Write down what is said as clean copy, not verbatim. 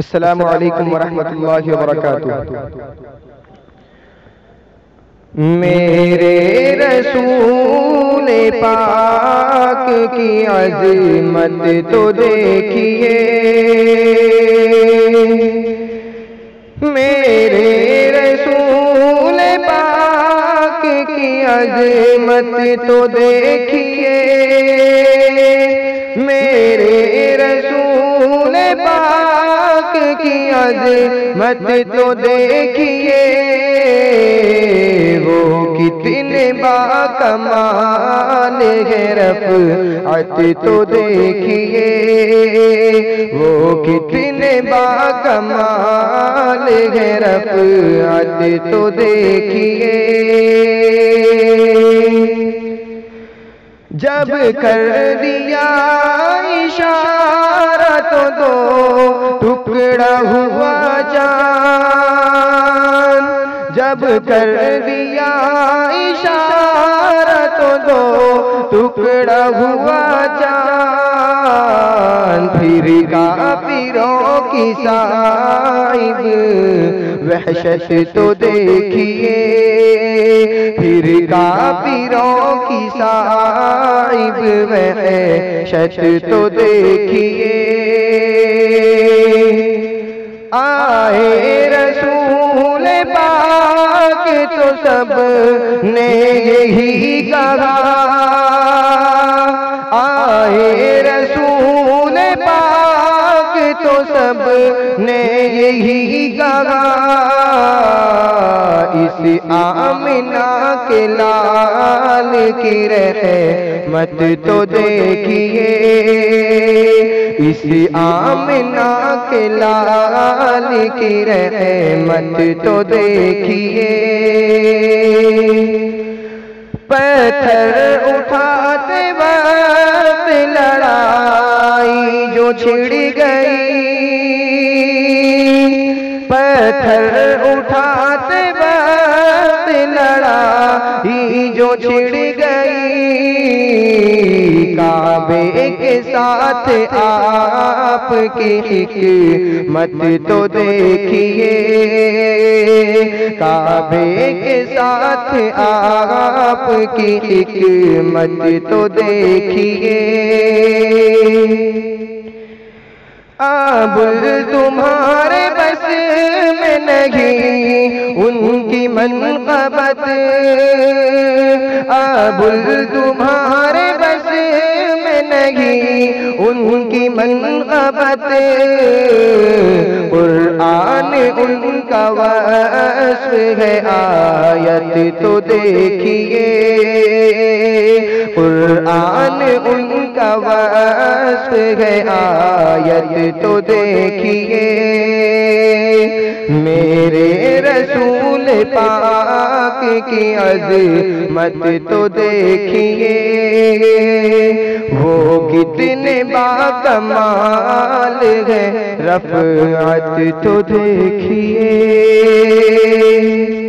अस्सलामु अलैकुम वरहमतुल्लाहि वबरकातुहू। मेरे रसूल ए पाक की अज़मत तो देखिए, मेरे रसूल ए पाक की अज़मत तो देखिए, मेरे रसूल ए पाक की अज़मत तो देखिए, वो कितने बाकमाल है रफ़अत तो देखिए, वो कितने बाकमाल है रफ़अत तो देखिए। जब कर दिया इशारा तो दो टुकड़ा हुआ जान, जब कर दिया इशारा तो दो टुकड़ा हुआ जान, फिर काफिरों की साइब वहशत तो देखिए, फिर काफिरों की साइब वहशत तो देखिए। आए रसूल पाक तो सब ने यही कहा, आए रसूल पाक तो सब ने यही कहा, इस आमिना के लाल की रहमत तो देखिए, इस आमिना के लाल की रहमत तो देखिए। पत्थर उठाते वक्त लड़ाई जो छिड़ गई, पत्थर उठाते जो छिड़ गई, काबे के साथ आपकी हिकमत तो देखिए, काबे के साथ आपकी हिकमत तो देखिए। अब तुम्हारे बस में नहीं उनकी मनक़बत, अब तुम्हारे बस में नहीं उनकी मनक़बत, कुरान उनका वस्फ़ है आयत तो देखिए, कुरान उनका वस्फ़ है आयत तो देखिए। मेरे रसूल पाक की अज़मत तो देखिए, वो कितने बाकमाल है रफ़अत तो देखिए।